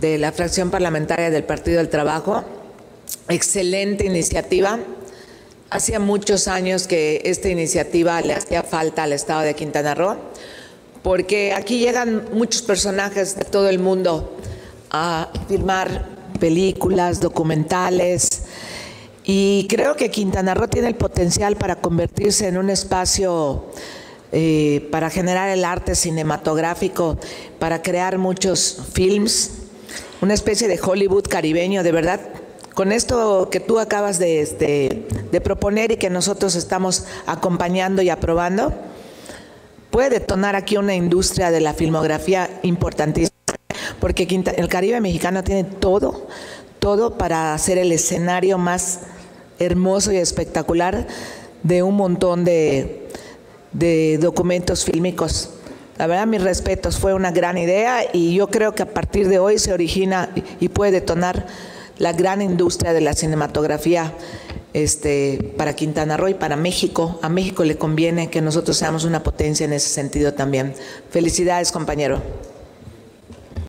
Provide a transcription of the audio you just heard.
De la fracción parlamentaria del Partido del Trabajo, excelente iniciativa. Hacía muchos años que esta iniciativa le hacía falta al estado de Quintana Roo, porque aquí llegan muchos personajes de todo el mundo a filmar películas, documentales, y creo que Quintana Roo tiene el potencial para convertirse en un espacio para generar el arte cinematográfico, para crear muchos films, una especie de Hollywood caribeño, de verdad. Con esto que tú acabas de proponer y que nosotros estamos acompañando y aprobando, puede detonar aquí una industria de la filmografía importantísima, porque el Caribe mexicano tiene todo para hacer el escenario más hermoso y espectacular de un montón de documentos fílmicos. La verdad, mis respetos, fue una gran idea y yo creo que a partir de hoy se origina y puede detonar la gran industria de la cinematografía para Quintana Roo y para México. A México le conviene que nosotros seamos una potencia en ese sentido también. Felicidades, compañero.